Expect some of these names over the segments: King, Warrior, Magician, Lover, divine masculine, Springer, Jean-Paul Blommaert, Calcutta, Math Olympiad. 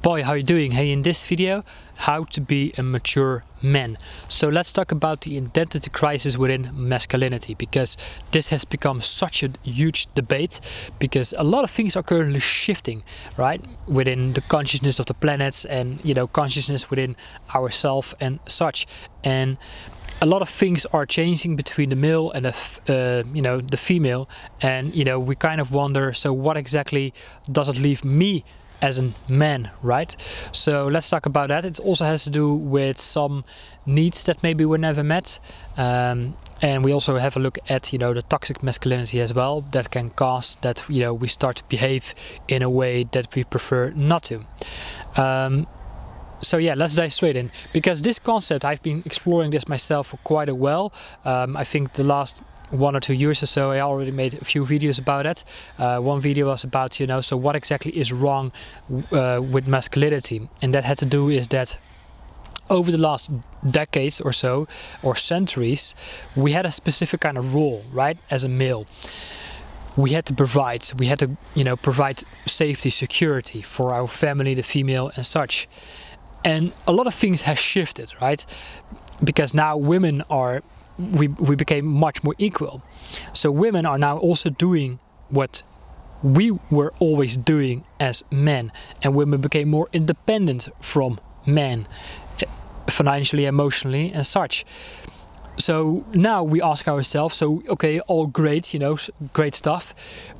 Boy, how are you doing? Hey, in this video, how to be a mature man. So let's talk about the identity crisis within masculinity, because this has become such a huge debate, because a lot of things are currently shifting, right? Within the consciousness of the planets and, you know, consciousness within ourselves and such. And a lot of things are changing between the male and the, you know, the female. And, you know, we kind of wonder, so what exactly does it leave me as a man, right? So let's talk about that. It also has to do with some needs that maybe were never met, and we also have a look at, you know, the toxic masculinity as well that can cause that, you know, we start to behave in a way that we prefer not to. So yeah, let's dive straight in, because this concept, I've been exploring this myself for quite a while. I think the last 1 or 2 years or so, I already made a few videos about it. One video was about, you know, so what exactly is wrong with masculinity, and that had to do is that over the last decades or so, or centuries, we had a specific kind of role, right? As a male, we had to provide, you know, provide safety, security for our family, the female and such. And a lot of things have shifted, right? Because now women are, we became much more equal. So women are now also doing what we were always doing as men, and women became more independent from men, financially, emotionally and such. So now we ask ourselves, so okay, all great, you know, great stuff,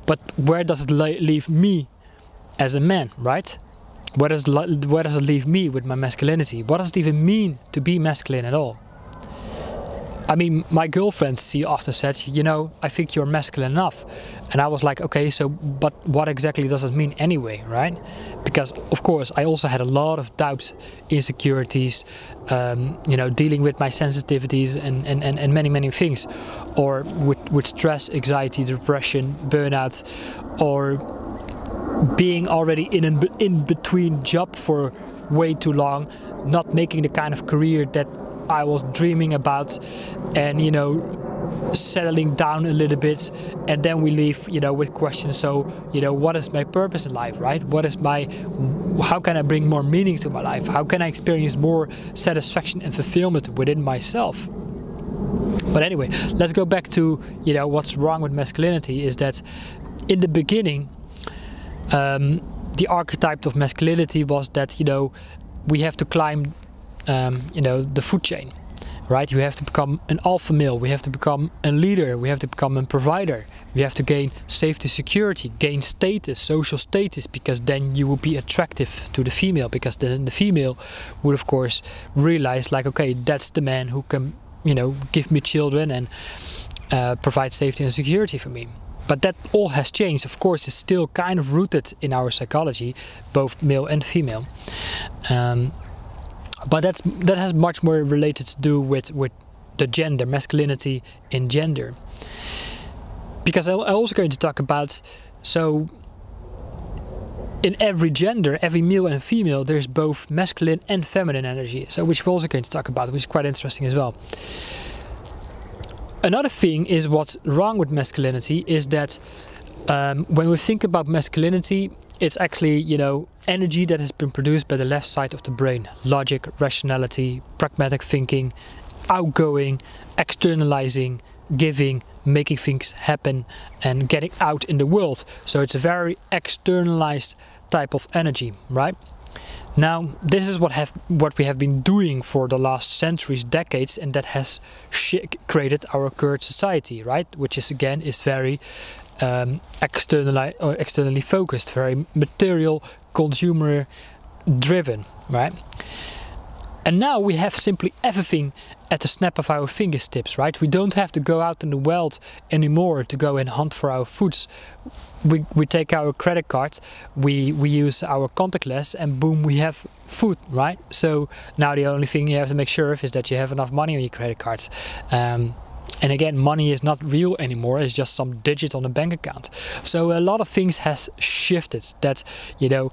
but where does it leave me as a man, right? Where does it leave me with my masculinity? What does it even mean to be masculine at all? I mean, my girlfriend, she often said, you know, I think you're masculine enough. And I was like, okay, so, but what exactly does it mean anyway, right? Because, of course, I also had a lot of doubts, insecurities, you know, dealing with my sensitivities and many things. Or with stress, anxiety, depression, burnout, or being already in an in-between job for way too long, not making the kind of career that I was dreaming about, and, you know, settling down a little bit. And then we leave, you know, with questions. So, you know, what is my purpose in life, right? What is my, how can I bring more meaning to my life? How can I experience more satisfaction and fulfillment within myself? But anyway, let's go back to, you know, what's wrong with masculinity is that in the beginning, the archetype of masculinity was that, you know, we have to climb you know, the food chain, right? You have to become an alpha male, we have to become a leader, we have to become a provider, we have to gain safety, security, gain status, social status, because then you will be attractive to the female, because then the female would of course realize like, okay, that's the man who can, you know, give me children and provide safety and security for me. But that all has changed. Of course, it's still kind of rooted in our psychology, both male and female. But that has much more related to do with the gender, masculinity in gender. Because I'm also going to talk about, so in every gender, every male and female, there's both masculine and feminine energy. So which we're also going to talk about, which is quite interesting as well. Another thing is what's wrong with masculinity is that when we think about masculinity, it's actually, you know, energy that has been produced by the left side of the brain. Logic, rationality, pragmatic thinking, outgoing, externalizing, giving, making things happen and getting out in the world. So it's a very externalized type of energy, right? Now, this is what we have been doing for the last centuries, decades, and that has created our current society, right? Which is, again, is very externally focused, very material, consumer driven, right? And now we have simply everything at the snap of our fingertips, right? We don't have to go out in the world anymore to go and hunt for our foods. We take our credit card, we use our contactless, and boom, we have food, right? So now the only thing you have to make sure of is that you have enough money on your credit cards. And again, money is not real anymore, it's just some digit on a bank account. So a lot of things has shifted that, you know,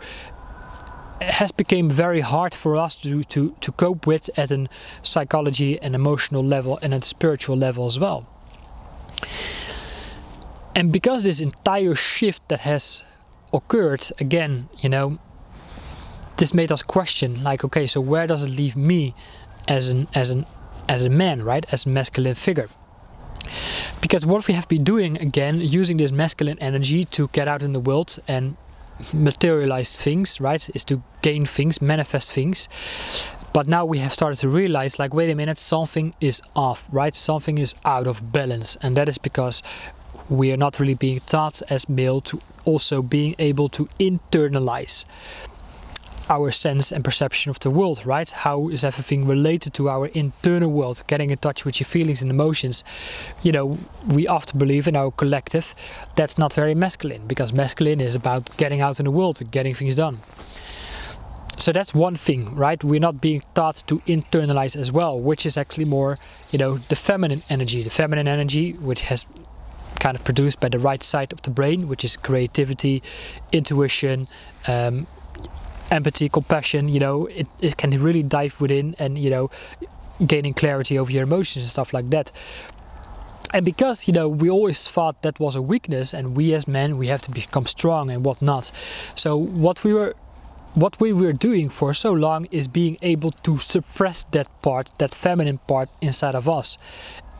has become very hard for us to cope with at a psychology and emotional level and at spiritual level as well. And because this entire shift that has occurred, again, you know, this made us question, like, okay, so where does it leave me as a man, right? As a masculine figure. Because what we have been doing again, using this masculine energy to get out in the world and materialize things, right, is to gain things, manifest things. But now we have started to realize, like, wait a minute, something is off, right? Something is out of balance, and that is because we are not really being taught as male to also being able to internalize our sense and perception of the world, right? How is everything related to our internal world? Getting in touch with your feelings and emotions. You know, we often believe in our collective that's not very masculine, because masculine is about getting out in the world and getting things done. So that's one thing, right? We're not being taught to internalize as well, which is actually more, you know, the feminine energy. The feminine energy, which has kind of produced by the right side of the brain, which is creativity, intuition, empathy, compassion, you know, it can really dive within and, you know, gaining clarity over your emotions and stuff like that. And because, you know, we always thought that was a weakness, and we as men, we have to become strong and whatnot. So what we were doing for so long is being able to suppress that part, that feminine part inside of us.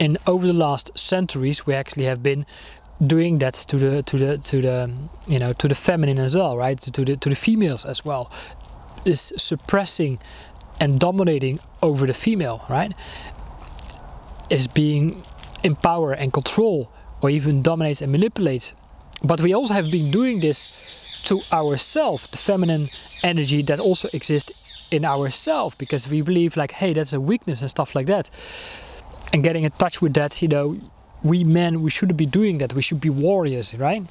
And over the last centuries, we actually have been doing that to the feminine as well, right? To the females as well, is suppressing and dominating over the female, right? Is being in power and control, or even dominates and manipulates. But we also have been doing this to ourselves, the feminine energy that also exists in ourselves, because we believe, like, hey, that's a weakness and stuff like that. And getting in touch with that, you know, we men, we shouldn't be doing that. We should be warriors, right?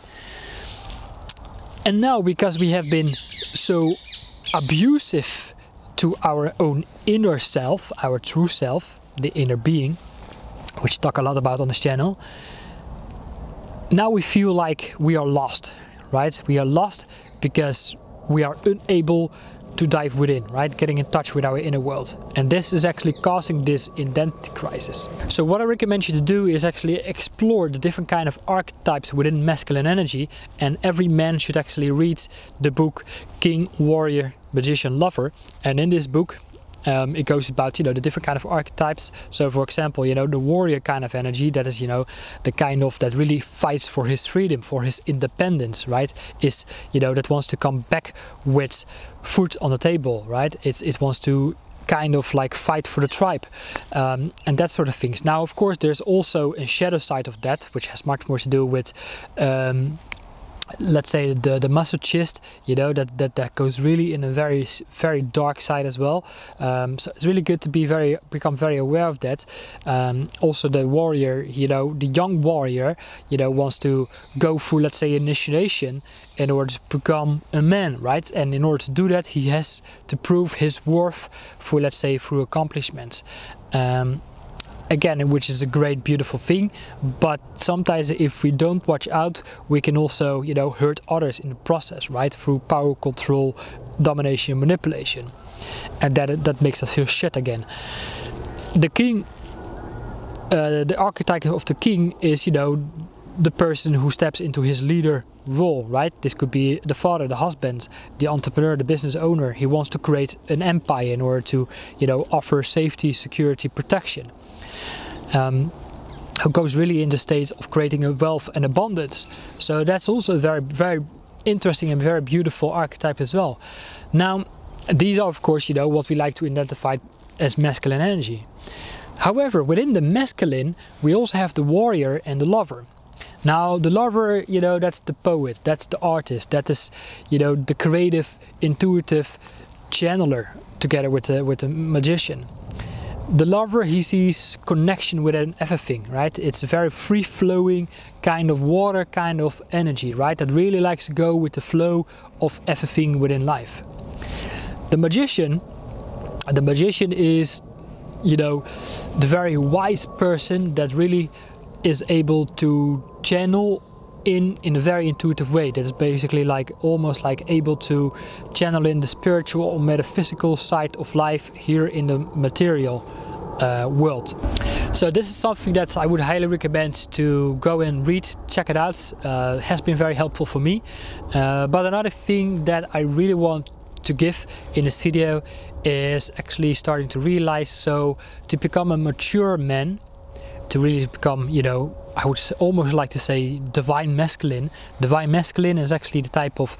And now, because we have been so abusive to our own inner self, our true self, the inner being, which I talk a lot about on this channel, now we feel like we are lost, right? We are lost because we are unable to dive within, right? Getting in touch with our inner world. And this is actually causing this identity crisis. So what I recommend you to do is actually explore the different kind of archetypes within masculine energy, and every man should actually read the book King, Warrior, Magician, Lover. And in this book, it goes about, you know, the different kind of archetypes. So for example, you know, the warrior kind of energy, that is, you know, the kind of that really fights for his freedom, for his independence, right? Is, you know, that wants to come back with food on the table, right? It wants to kind of like fight for the tribe, and that sort of things. Now of course there's also a shadow side of that, which has much more to do with let's say the masochist, you know, that goes really in a very dark side as well. So it's really good to become very aware of that. Also the warrior, you know, the young warrior, you know, wants to go through, let's say, initiation in order to become a man, right? And in order to do that, he has to prove his worth for, let's say, through accomplishments. Again, which is a great, beautiful thing, but sometimes if we don't watch out, we can also, you know, hurt others in the process, right? Through power, control, domination, manipulation, and that makes us feel shit again. The king, the archetype of the king is, you know, the person who steps into his leader role, right? This could be the father, the husband, the entrepreneur, the business owner. He wants to create an empire in order to, you know, offer safety, security, protection. Who goes really in the state of creating a wealth and abundance. So that's also a very interesting and very beautiful archetype as well. Now, these are of course, you know, what we like to identify as masculine energy. However, within the masculine, we also have the warrior and the lover. Now the lover, you know, that's the poet, that's the artist, that is, you know, the creative, intuitive channeler, together with the magician. The lover, he sees connection with everything, right? It's a very free-flowing kind of water kind of energy, right? That really likes to go with the flow of everything within life. The magician is, you know, the very wise person that really is able to channel in a very intuitive way. That is basically like almost like able to channel in the spiritual or metaphysical side of life here in the material world. So this is something that I would highly recommend to go and read, check it out. Has been very helpful for me. But another thing that I really want to give in this video is actually starting to realize. So to become a mature man, to really become, you know, I would almost like to say divine masculine. Divine masculine is actually the type of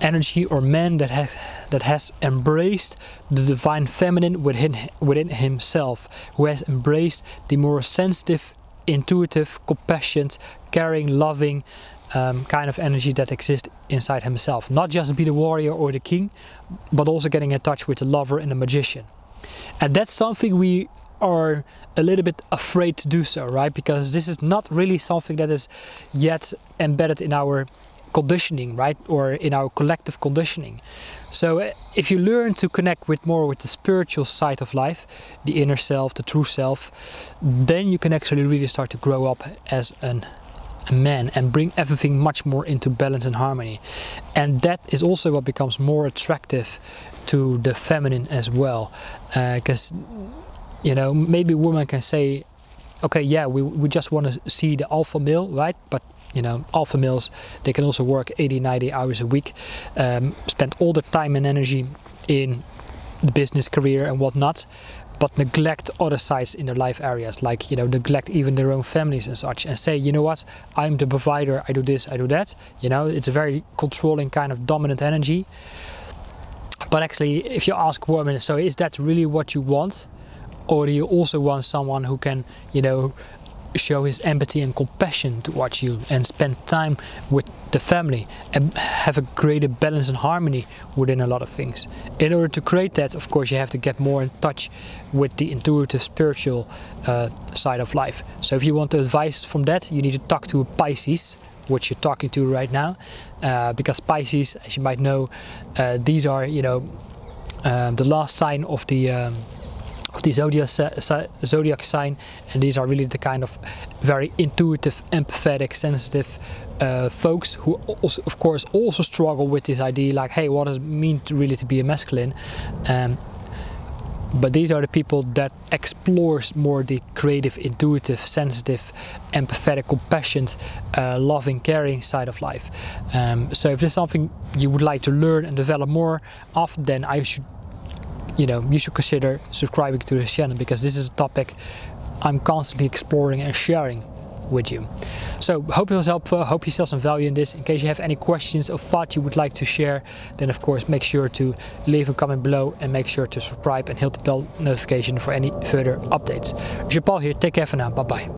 energy or man that has embraced the divine feminine within himself, who has embraced the more sensitive, intuitive, compassionate, caring, loving kind of energy that exists inside himself. Not just be the warrior or the king, but also getting in touch with the lover and the magician. And that's something we are a little bit afraid to do so, right? Because this is not really something that is yet embedded in our conditioning, right, or in our collective conditioning. So if you learn to connect with more with the spiritual side of life, the inner self, the true self, then you can actually really start to grow up as a man and bring everything much more into balance and harmony. And that is also what becomes more attractive to the feminine as well, because you know, maybe a woman can say, okay, yeah, we just want to see the alpha male, right? But you know, alpha males, they can also work 80-90 hours a week, spend all their time and energy in the business, career and whatnot, but neglect other sides in their life areas, like, you know, neglect even their own families and such, and say, you know what, I'm the provider, I do this, I do that. You know, it's a very controlling kind of dominant energy. But actually, if you ask women, so is that really what you want? Or do you also want someone who can, you know, show his empathy and compassion towards you and spend time with the family and have a greater balance and harmony within a lot of things? In order to create that, of course, you have to get more in touch with the intuitive spiritual side of life. So if you want advice from that, you need to talk to a Pisces, which you're talking to right now, because Pisces, as you might know, these are, you know, the last sign of the zodiac sign, and these are really the kind of very intuitive, empathetic, sensitive folks who also, of course, also struggle with this idea, like, hey, what does it mean to really to be a masculine? But these are the people that explores more the creative, intuitive, sensitive, empathetic, compassionate, loving, caring side of life. So if there's something you would like to learn and develop more of, then I should, you know, you should consider subscribing to this channel, because this is a topic I'm constantly exploring and sharing with you. So hope it was helpful, hope you saw some value in this. In case you have any questions or thoughts you would like to share, then of course make sure to leave a comment below and make sure to subscribe and hit the bell notification for any further updates. Jean-Paul here, take care for now, bye bye.